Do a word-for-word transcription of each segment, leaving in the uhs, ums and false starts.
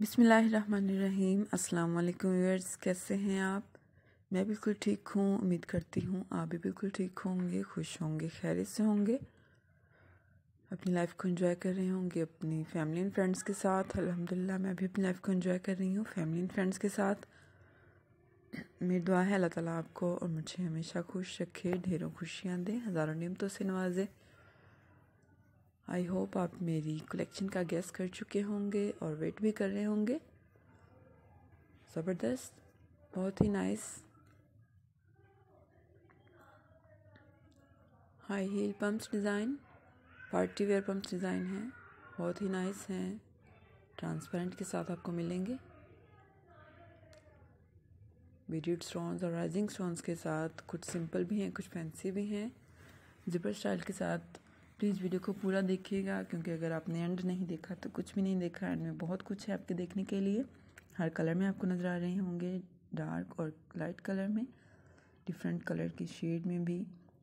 बिस्मिल्लाहिर्रहमानिर्रहीम। अस्सलाम वालेकुम व्यूअर्स, कैसे हैं आप? मैं बिल्कुल ठीक हूँ, उम्मीद करती हूँ आप भी बिल्कुल ठीक होंगे, खुश होंगे, खैरियत से होंगे, अपनी लाइफ को एंजॉय कर रहे होंगे अपनी फैमिली एंड फ्रेंड्स के साथ। अल्हम्दुलिल्लाह मैं भी अपनी लाइफ को एंजॉय कर रही हूँ फैमिली एंड फ्रेंड्स के साथ। मेरी दुआ है अल्लाह ताला आपको और मुझे हमेशा खुश रखे, ढेरों खुशियाँ दें, हज़ारों नेमतों से नवाजे। आई होप आप मेरी कलेक्शन का गेस कर चुके होंगे और वेट भी कर रहे होंगे। ज़बरदस्त, बहुत ही nice high heel pumps design, party wear pumps design हैं, बहुत ही नाइस हैं, ट्रांसपेरेंट के साथ आपको मिलेंगे, बीडेड स्टोन्स और राइजिंग स्टोन्स के साथ। कुछ सिंपल भी हैं, कुछ फैंसी भी हैं, जिपर स्टाइल के साथ। प्लीज़ वीडियो को पूरा देखिएगा, क्योंकि अगर आपने एंड नहीं देखा तो कुछ भी नहीं देखा। एंड में बहुत कुछ है आपके देखने के लिए। हर कलर में आपको नज़र आ रहे होंगे, डार्क और लाइट कलर में, डिफरेंट कलर की शेड में भी,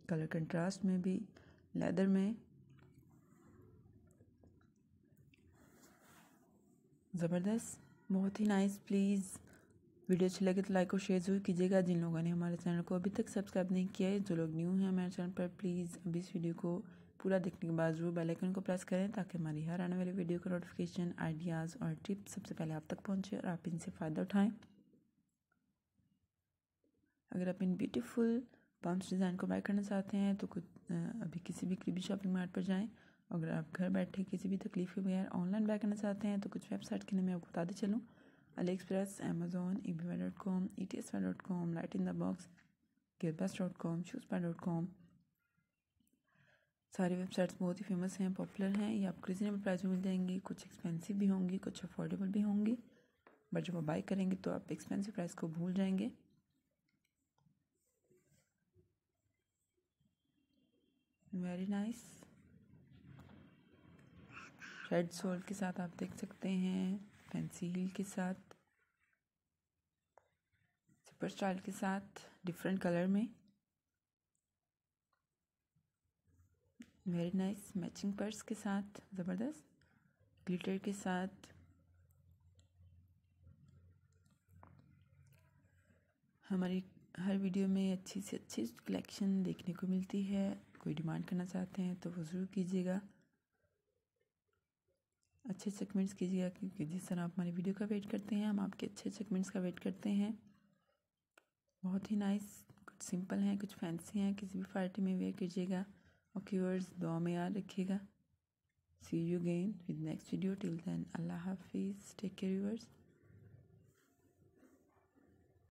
कलर कंट्रास्ट में भी, लेदर में। ज़बरदस्त, बहुत ही नाइस। प्लीज़ वीडियो अच्छी लगे तो लाइक और शेयर जरूर कीजिएगा। जिन लोगों ने हमारे चैनल को अभी तक सब्सक्राइब नहीं किया है, जो लोग न्यू हैं हमारे चैनल पर, प्लीज़ अभी इस वीडियो को पूरा देखने के बाद जरूर बेल आइकन को प्रेस करें, ताकि हमारी हर आने वाली वीडियो का नोटिफिकेशन, आइडियाज़ और टिप्स सबसे पहले आप तक पहुंचे और आप इनसे फ़ायदा उठाएं। अगर आप इन ब्यूटीफुल पम्प्स डिज़ाइन को बाय करना चाहते हैं तो कुछ अभी किसी भी करीबी शॉपिंग मार्ट पर जाएं। अगर आप घर बैठे किसी भी तकलीफ के बगैर ऑनलाइन बाय करना चाहते हैं तो कुछ वेबसाइट के नाम मैं आपको बताते चलूँ: AliExpress, Amazon, E B Y dot com, E T S Y dot com, light in the box, Gearbest dot com, shoes buy dot com. सारी वेबसाइट्स बहुत ही फेमस हैं, पॉपुलर हैं। ये आपको रीजनेबल प्राइस में मिल जाएंगी, कुछ एक्सपेंसिव भी होंगी, कुछ अफोर्डेबल भी होंगी, बट जब आप बाई करेंगे तो आप एक्सपेंसिव प्राइस को भूल जाएंगे। वेरी नाइस रेड सोल के साथ आप देख सकते हैं, फैंसी हील के साथ, सुपर स्टाइल के साथ, डिफरेंट कलर में। वेरी नाइस मैचिंग पर्स के साथ, ज़बरदस्त ग्लिटर के साथ। हमारी हर वीडियो में अच्छी से अच्छी कलेक्शन देखने को मिलती है। कोई डिमांड करना चाहते हैं तो वो ज़रूर कीजिएगा, अच्छे से कमेंट्स कीजिएगा, क्योंकि जिस तरह आप हमारी वीडियो का वेट करते हैं, हम आपके अच्छे अच्छे कमेंट्स का वेट करते हैं। बहुत ही नाइस, कुछ सिंपल हैं, कुछ फैंसी हैं, किसी भी पार्टी में वेयर कीजिएगा। ओके व्यूअर्स, दुआ में याद रखिएगा। See you again with next video, till then अल्लाह हाफिज़, टेक केयर व्यूअर्स।